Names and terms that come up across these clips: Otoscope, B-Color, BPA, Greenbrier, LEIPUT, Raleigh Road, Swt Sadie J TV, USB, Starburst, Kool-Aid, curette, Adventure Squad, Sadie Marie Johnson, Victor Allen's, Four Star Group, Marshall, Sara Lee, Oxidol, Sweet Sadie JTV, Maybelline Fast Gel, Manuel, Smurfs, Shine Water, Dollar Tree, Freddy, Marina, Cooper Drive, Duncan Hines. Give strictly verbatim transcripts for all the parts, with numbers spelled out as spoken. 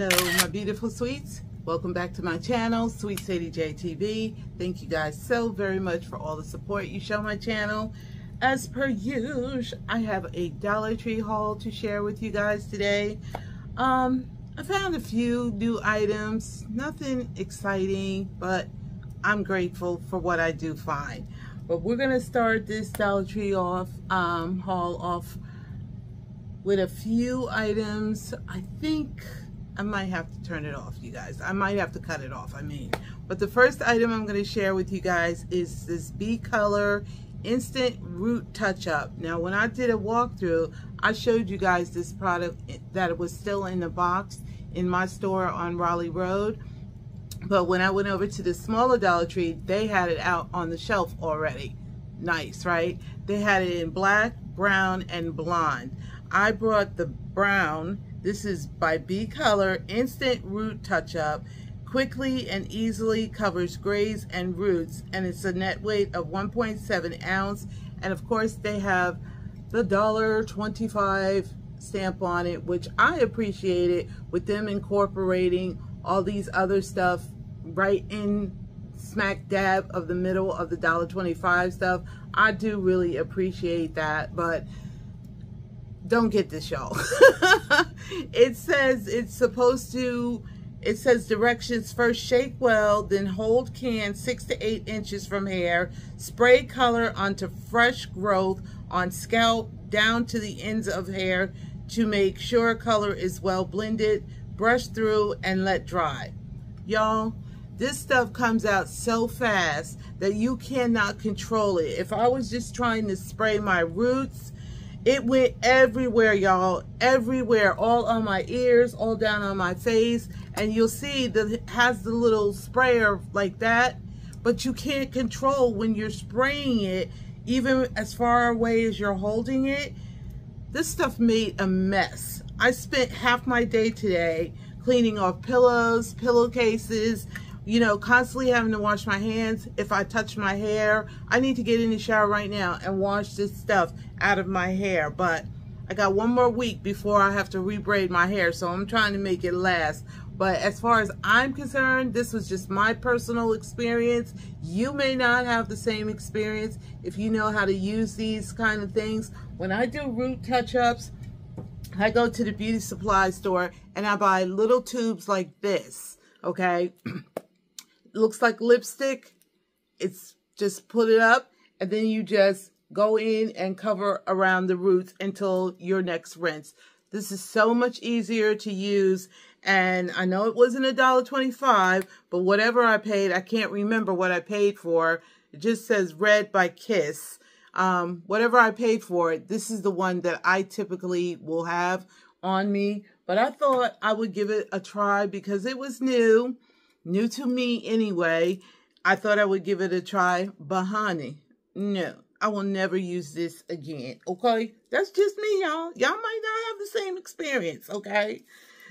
Hello, my beautiful sweets. Welcome back to my channel, Sweet Sadie J T V. Thank you guys so very much for all the support you show my channel. As per usual, I have a Dollar Tree haul to share with you guys today. Um, I found a few new items, nothing exciting, but I'm grateful for what I do find. But we're gonna start this Dollar Tree off, um, haul off with a few items. I think I might have to turn it off, you guys. I might have to cut it off, I mean. But the first item I'm going to share with you guys is this B-Color Instant Root Touch-Up. Now, when I did a walkthrough, I showed you guys this product that was still in the box in my store on Raleigh Road. But when I went over to the smaller Dollar Tree, they had it out on the shelf already. Nice, right? They had it in black, brown, and blonde. I brought the brown. This is by B-Color Instant Root Touch-Up. Quickly and easily covers grays and roots, and it's a net weight of one point seven ounce. And of course, they have the one dollar and twenty-five cents stamp on it, which I appreciated with them incorporating all these other stuff right in smack dab of the middle of the one dollar and twenty-five cents stuff. I do really appreciate that, but don't get this, y'all. It says it's supposed to, it says directions: first shake well, then hold can six to eight inches from hair, spray color onto fresh growth on scalp down to the ends of hair to make sure color is well blended, brush through and let dry. Y'all, this stuff comes out so fast that you cannot control it. If I was just trying to spray my roots, it went everywhere, y'all, everywhere, all on my ears, all down on my face. And you'll see that it has the little sprayer like that, but you can't control when you're spraying it, even as far away as you're holding it. This stuff made a mess. I spent half my day today cleaning off pillows, pillowcases, you know, constantly having to wash my hands. If I touch my hair, I need to get in the shower right now and wash this stuff out of my hair. But I got one more week before I have to rebraid my hair, so I'm trying to make it last. But as far as I'm concerned, this was just my personal experience. You may not have the same experience if you know how to use these kind of things. When I do root touch-ups, I go to the beauty supply store and I buy little tubes like this, okay? Looks like lipstick. It's just put it up and then you just go in and cover around the roots until your next rinse. This is so much easier to use, and I know it wasn't one dollar and twenty-five cents, but whatever I paid, I can't remember what I paid for. It just says Red by Kiss. Um, whatever I paid for it, this is the one that I typically will have on me, but I thought I would give it a try because it was new. New to me anyway. I thought I would give it a try, but honey, no, I will never use this again, okay? That's just me, y'all. Y'all might not have the same experience, okay?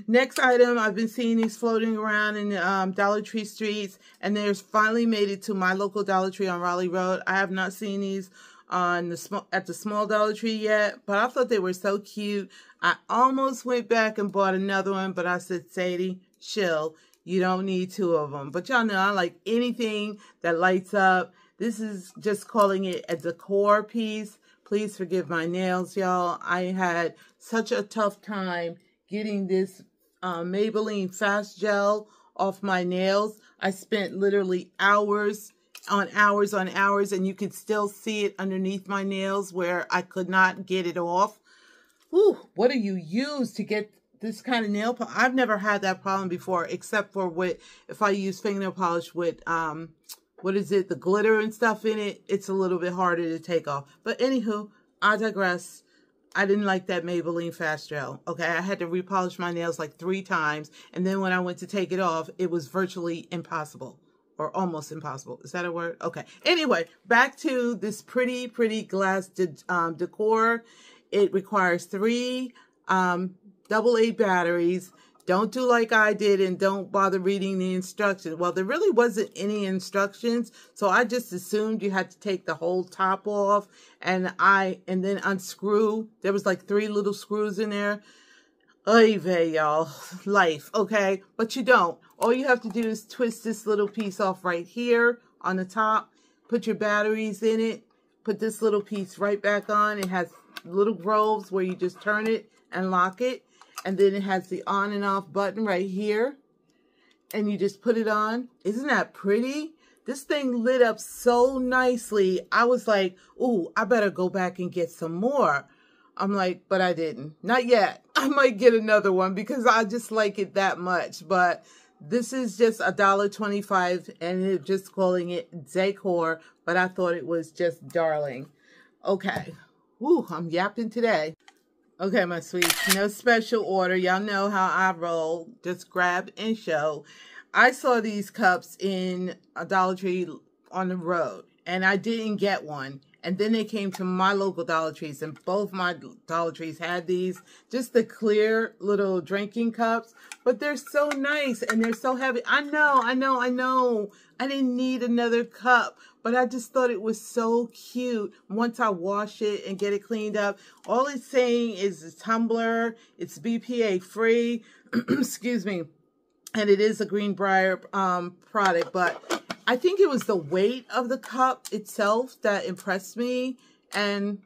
Next item, I've been seeing these floating around in the um, Dollar Tree streets, and they've finally made it to my local Dollar Tree on Raleigh Road. I have not seen these on the sm at the small Dollar Tree yet, but I thought they were so cute. I almost went back and bought another one, but I said, Sadie, chill. You don't need two of them. But y'all know I like anything that lights up. This is just calling it a decor piece. Please forgive my nails, y'all. I had such a tough time getting this uh, Maybelline Fast Gel off my nails. I spent literally hours on hours on hours, and you could still see it underneath my nails where I could not get it off. Whew, what do you use to get this kind of nail polish? I've never had that problem before, except for with, if I use fingernail polish with, um, what is it, the glitter and stuff in it, it's a little bit harder to take off. But anywho, I digress. I didn't like that Maybelline Fast Gel, okay? I had to repolish my nails like three times, and then when I went to take it off, it was virtually impossible, or almost impossible. Is that a word? Okay. Anyway, back to this pretty, pretty glass de um, decor. It requires three, um, double A batteries. Don't do like I did and don't bother reading the instructions. Well, there really wasn't any instructions, so I just assumed you had to take the whole top off and I and then unscrew. There was like three little screws in there. Oy vey, y'all. Life, okay? But you don't. All you have to do is twist this little piece off right here on the top. Put your batteries in it. Put this little piece right back on. It has little groves where you just turn it and lock it. And then it has the on and off button right here. And you just put it on. Isn't that pretty? This thing lit up so nicely. I was like, ooh, I better go back and get some more. I'm like, but I didn't. Not yet. I might get another one because I just like it that much. But this is just a dollar twenty-five and they're just calling it decor. But I thought it was just darling. Okay. Ooh, I'm yapping today. Okay, my sweets, no special order. Y'all know how I roll. Just grab and show. I saw these cups in a Dollar Tree on the road, and I didn't get one. And then they came to my local Dollar Trees, and both my Dollar Trees had these. Just the clear little drinking cups. But they're so nice, and they're so heavy. I know, I know, I know. I didn't need another cup, but I just thought it was so cute. Once I wash it and get it cleaned up, all it's saying is a tumbler. It's B P A free. Excuse me. And it is a Greenbrier um, product, but I think it was the weight of the cup itself that impressed me, and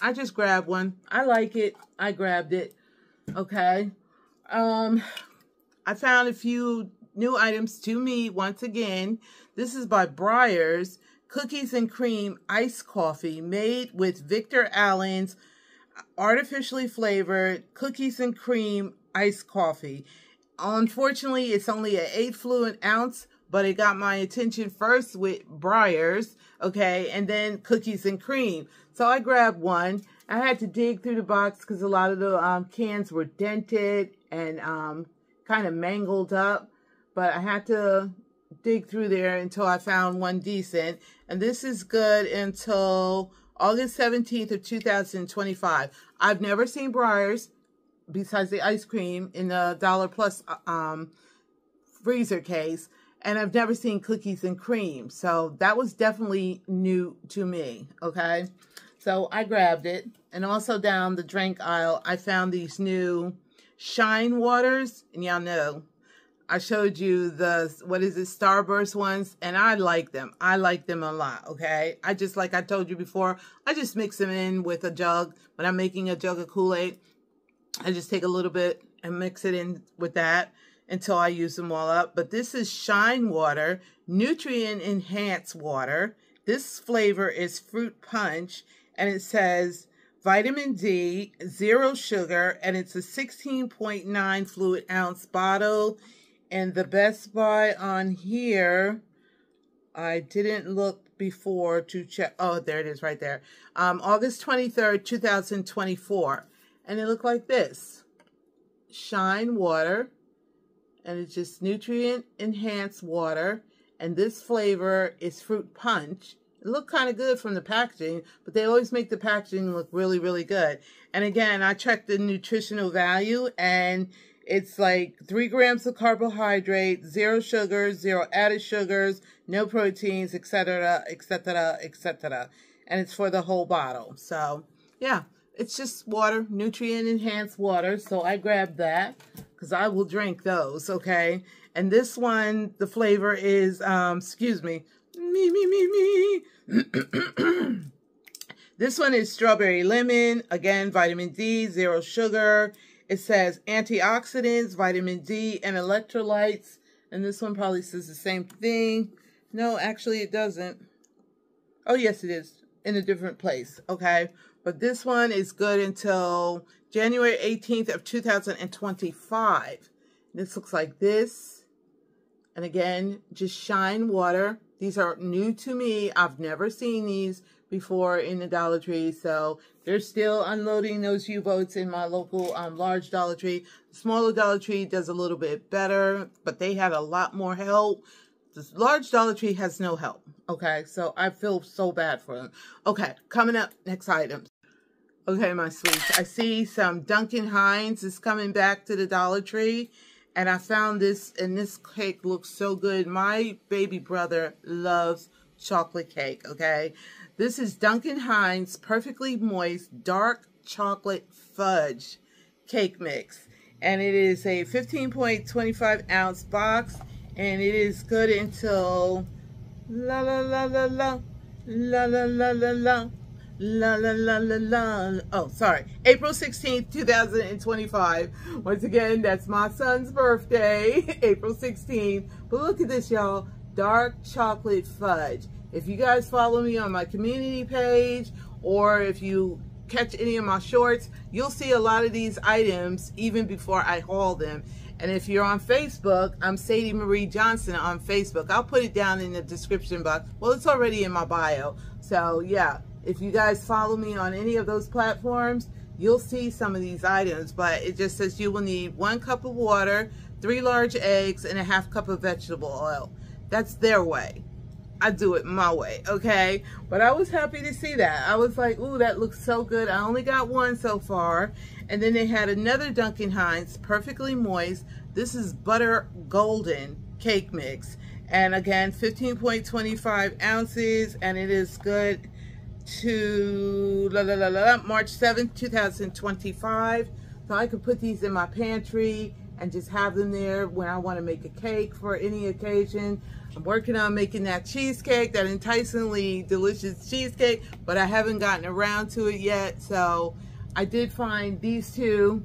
I just grabbed one. I like it. I grabbed it. Okay. Um, I found a few new items to me once again. This is by Breyers, Cookies and Cream Iced Coffee made with Victor Allen's artificially flavored cookies and cream iced coffee. Unfortunately, it's only an eight fluid ounce, but it got my attention first with Breyers, okay, and then Cookies and Cream. So I grabbed one. I had to dig through the box because a lot of the um, cans were dented and um, kind of mangled up. But I had to dig through there until I found one decent. And this is good until August seventeenth of two thousand twenty-five. I've never seen Breyers, besides the ice cream, in the dollar plus um, freezer case. And I've never seen Cookies and Cream. So that was definitely new to me, okay? So I grabbed it. And also down the drink aisle, I found these new Shine Waters. And y'all know, I showed you the, what is it, Starburst ones. And I like them. I like them a lot, okay? I just, like I told you before, I just mix them in with a jug. When I'm making a jug of Kool-Aid, I just take a little bit and mix it in with that until I use them all up. But this is Shine Water, Nutrient Enhanced Water. This flavor is Fruit Punch, and it says vitamin D, zero sugar, and it's a sixteen point nine fluid ounce bottle. And the Best Buy on here, I didn't look before to check. Oh, there it is right there. Um, August twenty-third, two thousand twenty-four. And it looked like this. Shine Water. And it's just nutrient enhanced water. And this flavor is Fruit Punch. It looked kind of good from the packaging, but they always make the packaging look really, really good. And again, I checked the nutritional value, and it's like three grams of carbohydrate, zero sugars, zero added sugars, no proteins, et cetera, et cetera, et cetera. And it's for the whole bottle. So, yeah. It's just water, nutrient-enhanced water. So I grabbed that because I will drink those, okay? And this one, the flavor is, um, excuse me, me, me, me, me. This one is strawberry lemon. Again, vitamin D, zero sugar. It says antioxidants, vitamin D, and electrolytes. And this one probably says the same thing. No, actually it doesn't. Oh, yes, it is. In a different place, okay? But this one is good until January eighteenth of two thousand twenty-five. This looks like this. And again, just Shine Water. These are new to me. I've never seen these before in the Dollar Tree. So they're still unloading those U-boats in my local um, large Dollar Tree. The smaller Dollar Tree does a little bit better, but they had a lot more help. The large Dollar Tree has no help, okay? So I feel so bad for them. Okay, coming up, next item. Okay, my sweets, I see some Duncan Hines is coming back to the Dollar Tree, and I found this, and this cake looks so good. My baby brother loves chocolate cake, okay? This is Duncan Hines Perfectly Moist Dark Chocolate Fudge Cake Mix. and it is a fifteen point two five ounce box, and it is good until la la la la la la la la la la la la la la la. Oh, sorry, April sixteenth two thousand twenty-five. Once again, that's my son's birthday, April sixteenth. But look at this, y'all. Dark chocolate fudge. If you guys follow me on my community page, or if you catch any of my shorts, you'll see a lot of these items even before I haul them. And if you're on Facebook, I'm Sadie Marie Johnson on Facebook. I'll put it down in the description box. Well, it's already in my bio. So yeah, if you guys follow me on any of those platforms, you'll see some of these items. But it just says you will need one cup of water, three large eggs, and a half cup of vegetable oil. That's their way. I do it my way, okay? But I was happy to see that. I was like, ooh, that looks so good. I only got one so far. And then they had another Duncan Hines, perfectly moist. This is butter golden cake mix. And again, fifteen point two five ounces, and it is good to la, la, la, la, March seventh two thousand twenty-five. So I could put these in my pantry and just have them there when I want to make a cake for any occasion. I'm working on making that cheesecake, that enticingly delicious cheesecake, but I haven't gotten around to it yet. So I did find these two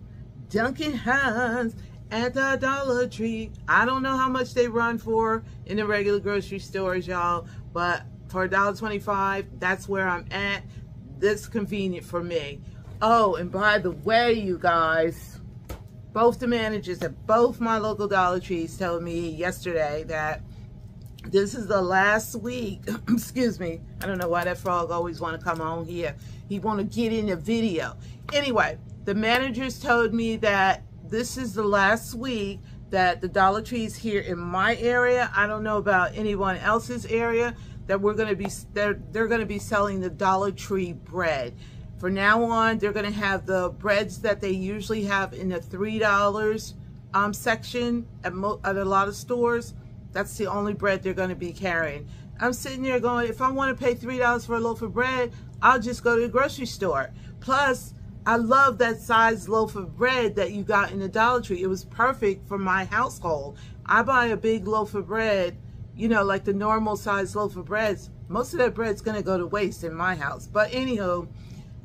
Duncan Hines at the Dollar Tree. I don't know how much they run for in the regular grocery stores, y'all, but for a dollar twenty-five, that's where I'm at. That's convenient for me. Oh, and by the way, you guys, both the managers at both my local Dollar Trees told me yesterday that this is the last week, excuse me, I don't know why that frog always want to come on here. He want to get in the video. Anyway, the managers told me that this is the last week that the Dollar Trees here in my area, I don't know about anyone else's area, that we're going to be, they're, they're going to be selling the Dollar Tree bread. For now on, they're going to have the breads that they usually have in the three dollar um, section at, mo at a lot of stores. That's the only bread they're going to be carrying. I'm sitting there going, if I want to pay three dollars for a loaf of bread, I'll just go to the grocery store. Plus, I love that size loaf of bread that you got in the Dollar Tree. It was perfect for my household. I buy a big loaf of bread, you know, like the normal size loaf of breads. Most of that bread's going to go to waste in my house. But anywho,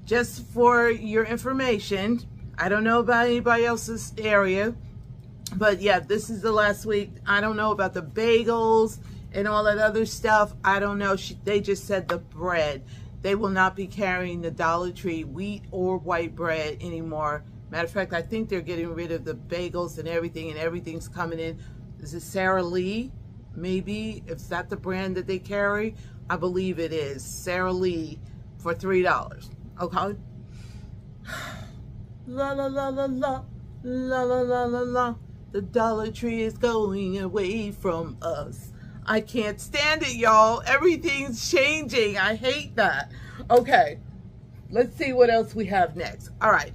just for your information, I don't know about anybody else's area, but yeah, this is the last week. I don't know about the bagels and all that other stuff. I don't know. She, they just said the bread. They will not be carrying the Dollar Tree wheat or white bread anymore. Matter of fact, I think they're getting rid of the bagels and everything, and everything's coming in. This is Sara Lee, maybe. Is that the brand that they carry? I believe it is. Sara Lee for three dollars. Okay. La la la la la la la la la la. The Dollar Tree is going away from us. I can't stand it, y'all. Everything's changing. I hate that. Okay, let's see what else we have next. All right.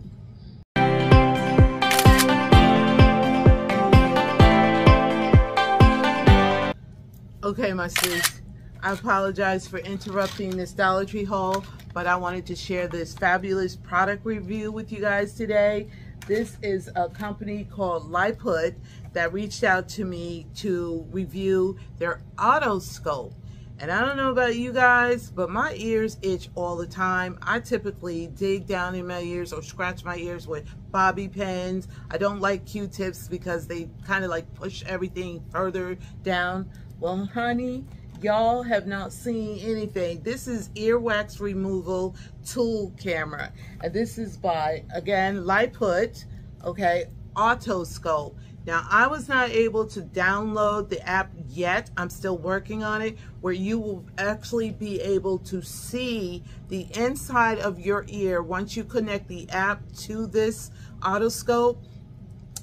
Okay, my sweets. I apologize for interrupting this Dollar Tree haul, but I wanted to share this fabulous product review with you guys today. This is a company called LEIPUT that reached out to me to review their Otoscope. And I don't know about you guys, but my ears itch all the time. I typically dig down in my ears or scratch my ears with bobby pins. I don't like Q-tips because they kind of like push everything further down. Well, honey, y'all have not seen anything. This is earwax removal tool camera, and this is by, again, LEIPUT, okay, Otoscope. Now, I was not able to download the app yet. I'm still working on it, where you will actually be able to see the inside of your ear. Once you connect the app to this Otoscope,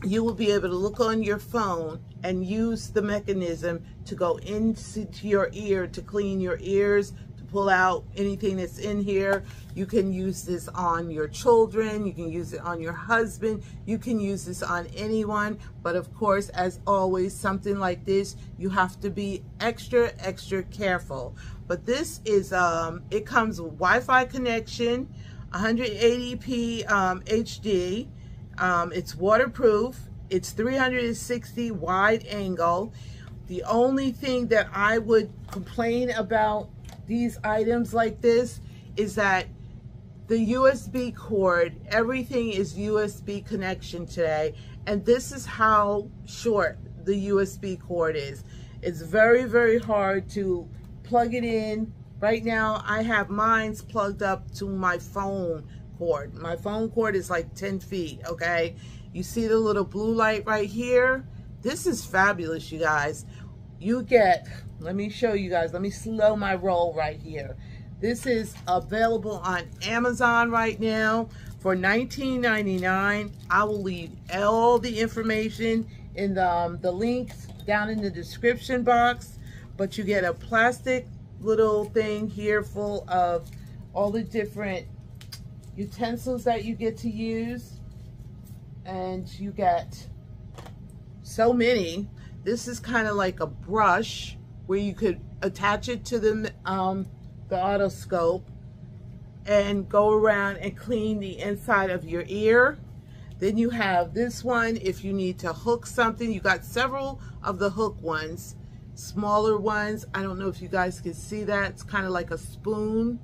you will be able to look on your phone and use the mechanism to go into your ear, to clean your ears, to pull out anything that's in here. You can use this on your children, you can use it on your husband, you can use this on anyone. But of course, as always, something like this, you have to be extra, extra careful. But this is, um, it comes with Wi-Fi connection, one eighty p um, H D, Um, it's waterproof. It's three hundred sixty wide angle. The only thing that I would complain about these items like this is that the U S B cord, everything is U S B connection today. And this is how short the U S B cord is. It's very, very hard to plug it in. Right now, I have mine's plugged up to my phone cord. My phone cord is like ten feet, okay? You see the little blue light right here? This is fabulous, you guys. You get, let me show you guys, let me slow my roll right here. This is available on Amazon right now for nineteen ninety-nine. I will leave all the information in the, um, the links down in the description box. But you get a plastic little thing here full of all the different utensils that you get to use. And you get so many. This is kind of like a brush where you could attach it to the, um, the Otoscope and go around and clean the inside of your ear. Then you have this one if you need to hook something. You got several of the hook ones, smaller ones. I don't know if you guys can see that. It's kind of like a spoon.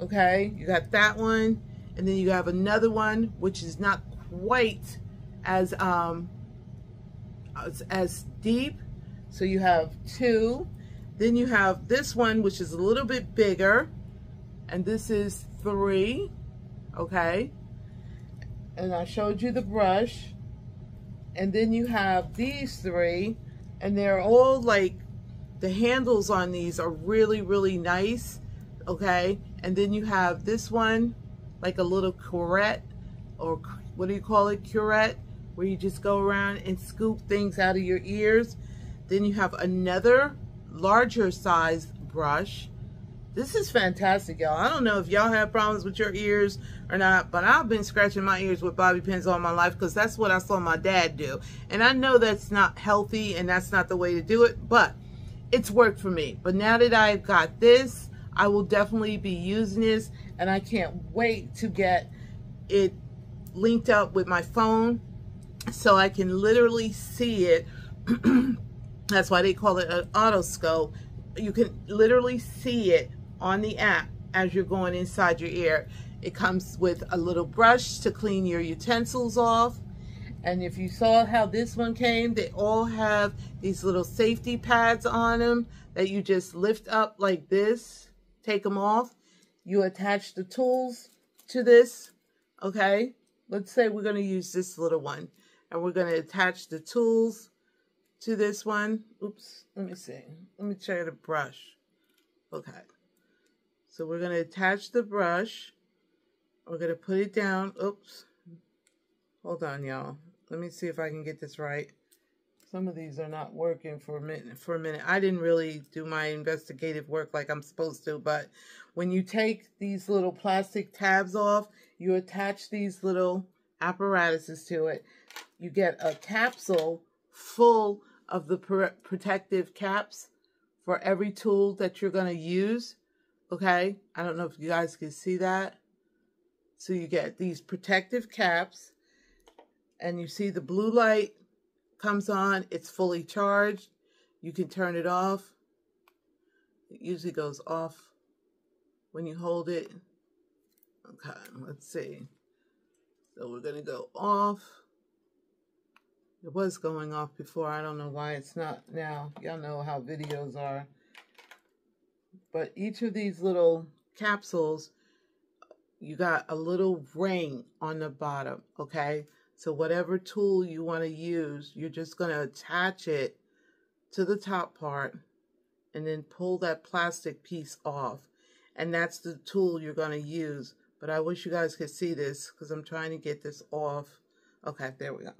Okay, you got that one. And then you have another one, which is not quite as, um, as, as deep. So you have two. Then you have this one, which is a little bit bigger. And this is three, okay? And I showed you the brush. And then you have these three. And they're all like, the handles on these are really, really nice, okay? And then you have this one, like a little curette, or what do you call it, curette? Where you just go around and scoop things out of your ears. Then you have another larger size brush. This is fantastic, y'all. I don't know if y'all have problems with your ears or not, but I've been scratching my ears with bobby pins all my life because that's what I saw my dad do. And I know that's not healthy and that's not the way to do it, but it's worked for me. But now that I've got this, I will definitely be using this, and I can't wait to get it linked up with my phone so I can literally see it. That's why they call it an Otoscope. You can literally see it on the app as you're going inside your ear. It comes with a little brush to clean your utensils off. And if you saw how this one came, they all have these little safety pads on them that you just lift up like this, take them off. You attach the tools to this, okay? Let's say we're gonna use this little one, and we're gonna attach the tools to this one. Oops, let me see. Let me try the brush. Okay. So we're going to attach the brush. We're going to put it down. Oops. Hold on, y'all. Let me see if I can get this right. Some of these are not working for a minute. For a minute. I didn't really do my investigative work like I'm supposed to, but when you take these little plastic tabs off, you attach these little apparatuses to it. You get a capsule full of the protective caps for every tool that you're going to use, okay? I don't know if you guys can see that. So you get these protective caps, and you see the blue light comes on. It's fully charged. You can turn it off. It usually goes off when you hold it. Okay, let's see. So we're going to go off. It was going off before. I don't know why it's not now. Y'all know how videos are. But each of these little capsules, you got a little ring on the bottom, okay? So whatever tool you want to use, you're just going to attach it to the top part and then pull that plastic piece off. And that's the tool you're going to use. But I wish you guys could see this because I'm trying to get this off. Okay, there we go.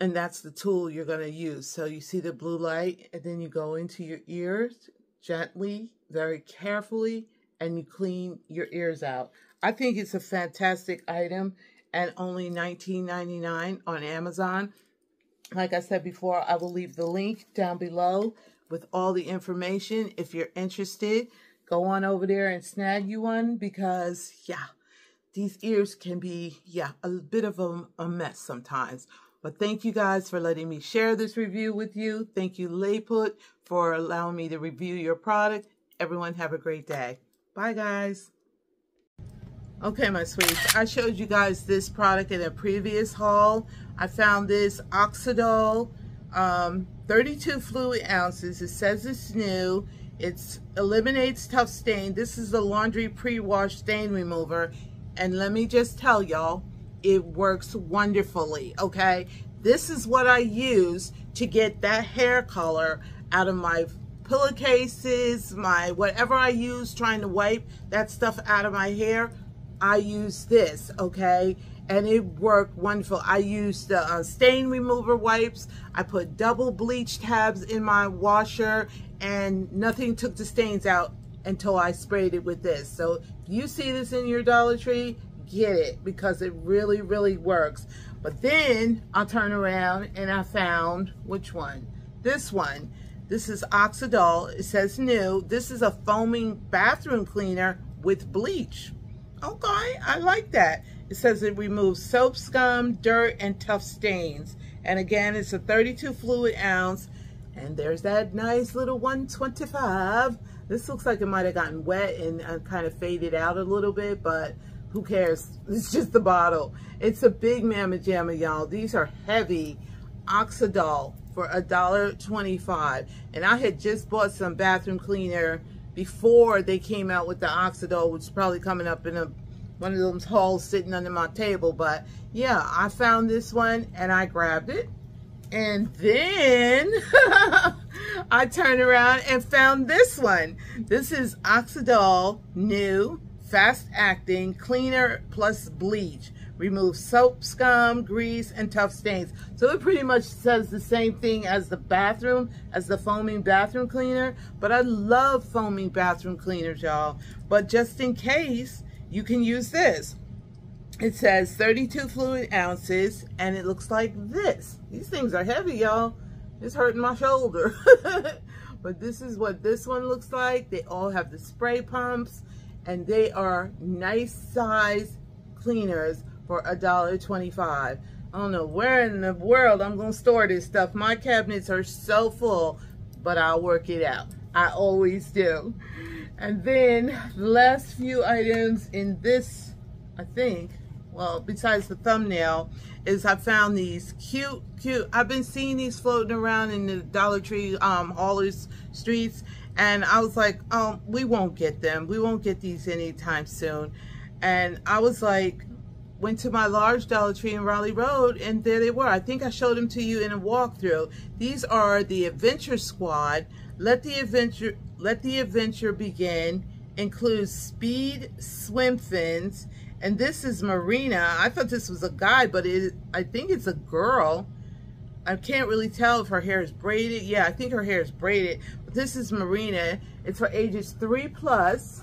And that's the tool you're going to use. So you see the blue light, and then you go into your ears gently, very carefully, and you clean your ears out. I think it's a fantastic item and only nineteen ninety-nine on Amazon. Like I said before, I will leave the link down below with all the information. If you're interested, go on over there and snag you one because, yeah, these ears can be, yeah, a bit of a, a mess sometimes. But thank you guys for letting me share this review with you. Thank you, LEIPUT, for allowing me to review your product. Everyone have a great day. Bye, guys. Okay, my sweets, I showed you guys this product in a previous haul. I found this Oxidol, um, thirty-two fluid ounces. It says it's new. It eliminates tough stain. This is the laundry pre-wash stain remover. And let me just tell y'all, it works wonderfully, okay? This is what I use to get that hair color out of my pillowcases, my whatever I use trying to wipe that stuff out of my hair. I use this, okay? And it worked wonderful. I used the uh, stain remover wipes. I put double bleach tabs in my washer and nothing took the stains out until I sprayed it with this. So if you see this in your Dollar Tree, get it because it really, really works. But then I'll turn around and I found, which one? This one. This is Oxidol. It says new. This is a foaming bathroom cleaner with bleach. Okay, I like that. It says it removes soap scum, dirt, and tough stains. And again, it's a thirty-two fluid ounce. And there's that nice little one twenty-five. This looks like it might have gotten wet and uh, kind of faded out a little bit, but who cares? It's just the bottle. It's a big mamma jamma, y'all. These are heavy Oxidol for a dollar twenty-five. And I had just bought some bathroom cleaner before they came out with the Oxidol, which is probably coming up in a, one of those hauls sitting under my table. But yeah, I found this one and I grabbed it. And then I turned around and found this one. This is Oxidol new, fast acting, cleaner plus bleach. Removes soap, scum, grease, and tough stains. So it pretty much says the same thing as the bathroom, as the foaming bathroom cleaner. But I love foaming bathroom cleaners, y'all. But just in case, you can use this. It says thirty-two fluid ounces, and it looks like this. These things are heavy, y'all. It's hurting my shoulder. But this is what this one looks like. They all have the spray pumps, and they are nice size cleaners for a dollar twenty-five. I don't know where in the world I'm gonna store this stuff. My cabinets are so full, but I'll work it out. I always do. And then the last few items in this, I think, well, besides the thumbnail, is I found these cute, cute, I've been seeing these floating around in the Dollar Tree um, haulers streets, and I was like, um, we won't get them. We won't get these anytime soon. And I was like, went to my large Dollar Tree in Raleigh Road, and there they were. I think I showed them to you in a walkthrough. These are the Adventure Squad. Let the adventure, let the adventure begin. Includes speed swim fins. And this is Marina. I thought this was a guy, but it, I think it's a girl. I can't really tell if her hair is braided. Yeah, I think her hair is braided. But this is Marina. It's for ages three plus.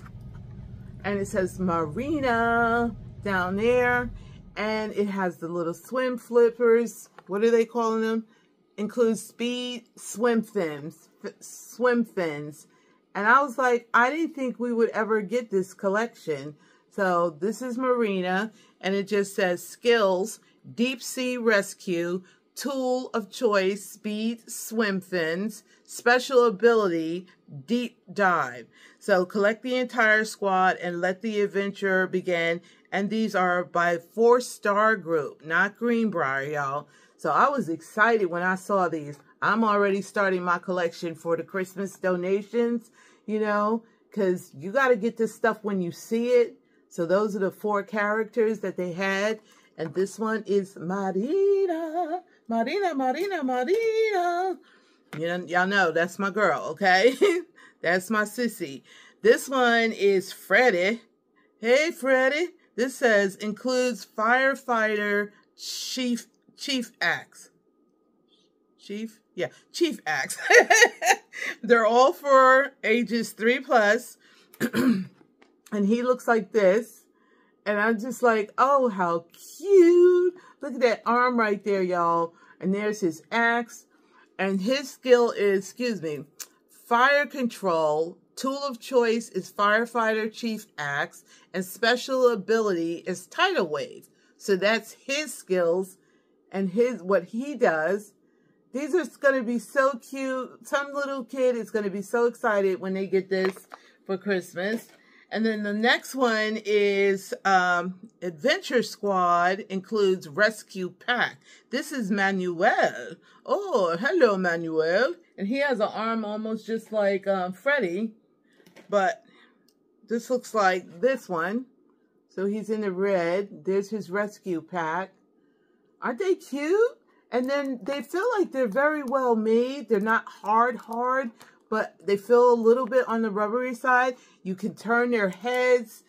And it says Marina down there. And it has the little swim flippers. What are they calling them? Includes speed swim fins. F swim fins. And I was like, I didn't think we would ever get this collection. So this is Marina, and it just says skills, deep sea rescue, tool of choice, speed swim fins, special ability, deep dive. So collect the entire squad and let the adventure begin. And these are by Four Star Group, not Greenbrier, y'all. So I was excited when I saw these. I'm already starting my collection for the Christmas donations, you know, because you got to get this stuff when you see it. So those are the four characters that they had. And this one is Marina. Marina, Marina, Marina. You know, y'all know, that's my girl, okay? That's my sissy. This one is Freddy. Hey, Freddy. This says, includes firefighter chief, chief axe. Chief? Yeah, chief axe. They're all for ages three plus. And he looks like this. And I'm just like, oh, how cute. Look at that arm right there, y'all. And there's his axe. And his skill is, excuse me, fire control, Tool of choice is Firefighter Chief Axe, and special ability is Tidal Wave. So that's his skills and his what he does. These are going to be so cute. Some little kid is going to be so excited when they get this for Christmas. And then the next one is um, Adventure Squad includes Rescue Pack. This is Manuel. Oh, hello, Manuel. And he has an arm almost just like um, Freddy. But this looks like this one. So he's in the red. There's his Rescue Pack. Aren't they cute? And then they feel like they're very well made. They're not hard, hard, but they feel a little bit on the rubbery side. You can turn their heads,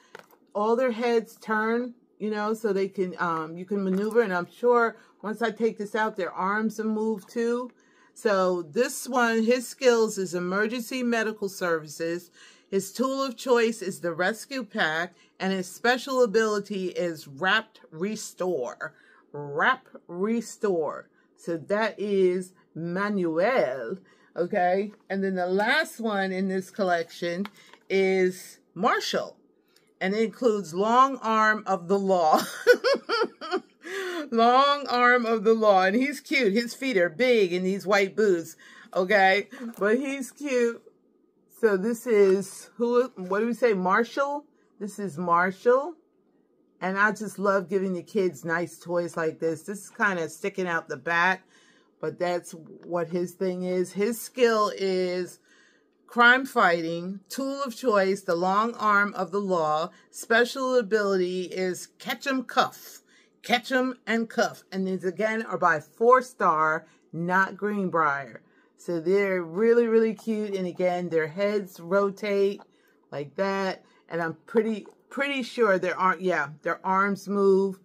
all their heads turn, you know, so they can, um, you can maneuver. And I'm sure once I take this out, their arms will move too. So this one, his skills is emergency medical services. His tool of choice is the Rescue Pack, and his special ability is Wrapped Restore. Wrap Restore. So that is Manuel, okay? And then the last one in this collection is Marshall, and it includes Long Arm of the Law. Long Arm of the Law, and he's cute. His feet are big in these white boots, okay? But he's cute. So this is, who? what do we say, Marshall? This is Marshall. And I just love giving the kids nice toys like this. This is kind of sticking out the back, but that's what his thing is. His skill is crime fighting, tool of choice, the Long Arm of the Law. Special ability is Catch 'em Cuff. Catch 'em and Cuff. And these, again, are by Four Star, not Greenbrier. So they're really, really cute. And again, their heads rotate like that. And I'm pretty... pretty sure there aren't, yeah, their arms move.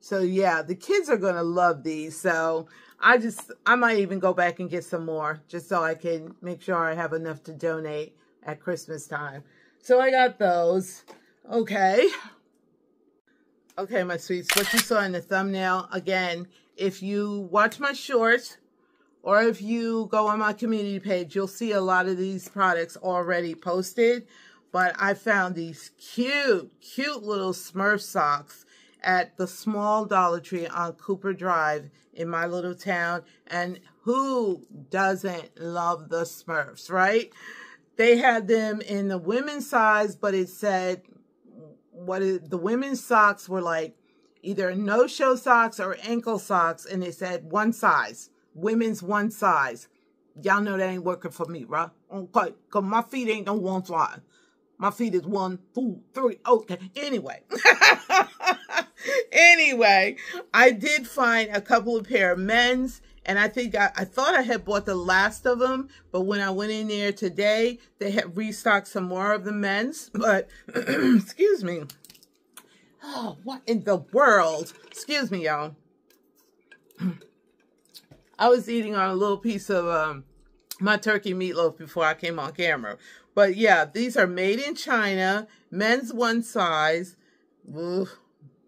So yeah, the kids are going to love these. So I just, I might even go back and get some more just so I can make sure I have enough to donate at Christmas time. So I got those. Okay. Okay, my sweets, what you saw in the thumbnail, again, if you watch my shorts or if you go on my community page, you'll see a lot of these products already posted. But I found these cute, cute little Smurf socks at the small Dollar Tree on Cooper Drive in my little town. And who doesn't love the Smurfs, right? They had them in the women's size, but it said what is, the women's socks were like either no-show socks or ankle socks. And it said one size, women's one size. Y'all know that ain't working for me, right? Okay, because my feet ain't no one size. My feet is one, two, three. Okay. Anyway. Anyway, I did find a couple of pair of men's, and I think I, I thought I had bought the last of them, but when I went in there today, they had restocked some more of the men's, but excuse me. Oh, what in the world? Excuse me, y'all. I was eating on a little piece of um, my turkey meatloaf before I came on camera. But yeah, these are made in China, men's one size, ooh,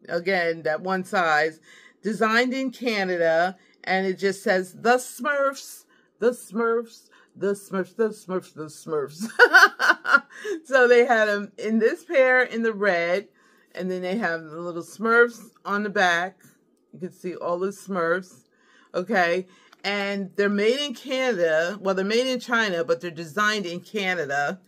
again, that one size, designed in Canada, and it just says, the Smurfs, the Smurfs, the Smurfs, the Smurfs, the Smurfs. So they had them in this pair in the red, and then they have the little Smurfs on the back. You can see all the Smurfs, okay? And they're made in Canada. Well, they're made in China, but they're designed in Canada.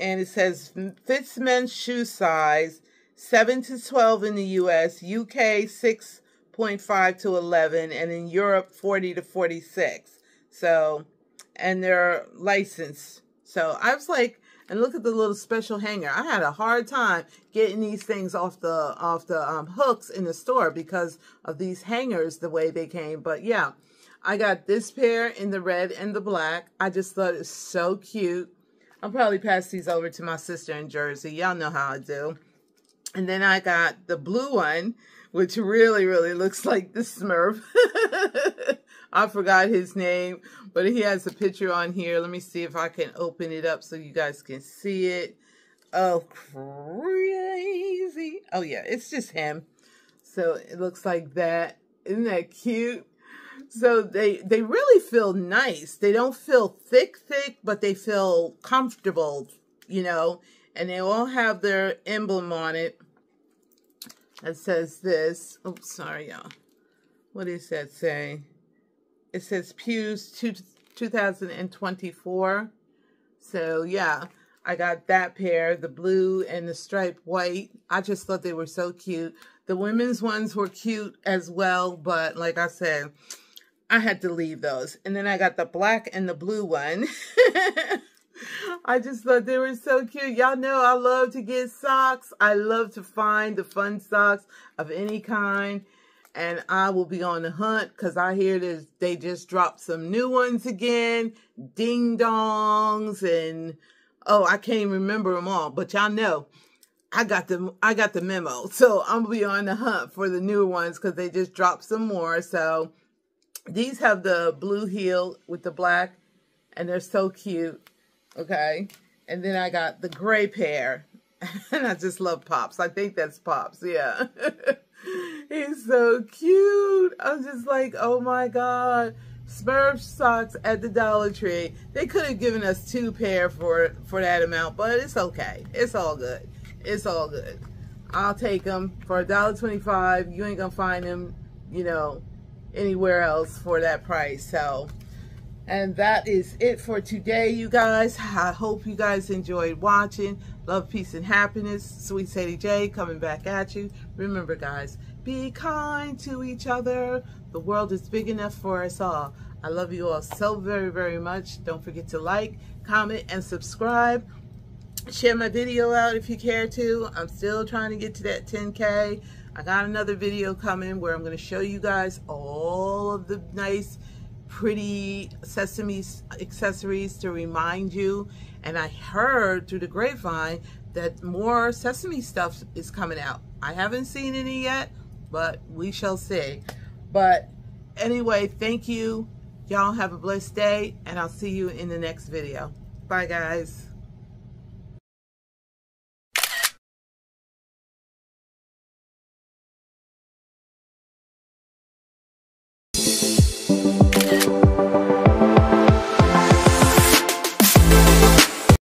And it says, fits men's shoe size, seven to twelve in the U S, U K six point five to eleven, and in Europe forty to forty-six. So, and they're licensed. So I was like, and look at the little special hanger. I had a hard time getting these things off the, off the um, hooks in the store because of these hangers, the way they came. But yeah. I got this pair in the red and the black. I just thought it was so cute. I'll probably pass these over to my sister in Jersey. Y'all know how I do. And then I got the blue one, which really, really looks like the Smurf. I forgot his name, but he has a picture on here. Let me see if I can open it up so you guys can see it. Oh, crazy. Oh, yeah, it's just him. So it looks like that. Isn't that cute? So they, they really feel nice. They don't feel thick, thick, but they feel comfortable, you know, and they all have their emblem on it that says this. Oops, sorry, y'all. What does that say? It says Pews two thousand twenty-four. So, yeah, I got that pair, the blue and the striped white. I just thought they were so cute. The women's ones were cute as well, but like I said, I had to leave those. And then I got the black and the blue one. I just thought they were so cute. Y'all know I love to get socks. I love to find the fun socks of any kind. And I will be on the hunt because I hear this, they just dropped some new ones again. Ding dongs and, oh, I can't remember them all. But y'all know I got the, I got the memo. So I'm going to be on the hunt for the new ones because they just dropped some more. So these have the blue heel with the black and they're so cute. Okay, and then I got the gray pair, and I just love Pops. I think that's Pops, yeah. He's so cute. I'm just like, oh my God. Smurf socks at the Dollar Tree. They could have given us two pair for, for that amount, but it's okay. It's all good. It's all good. I'll take them for a dollar twenty-five. You ain't gonna find them, you know, anywhere else for that price, so. And that is it for today, you guys. I hope you guys enjoyed watching. Love, peace, and happiness. Sweet Sadie J coming back at you. Remember, guys, be kind to each other. The world is big enough for us all. I love you all so very, very much. Don't forget to like, comment, and subscribe. Share my video out if you care to. I'm still trying to get to that ten K. I got another video coming where I'm going to show you guys all of the nice, pretty sesame accessories to remind you. And I heard through the grapevine that more sesame stuff is coming out. I haven't seen any yet, but we shall see. But anyway, thank you. Y'all have a blessed day, and I'll see you in the next video. Bye, guys.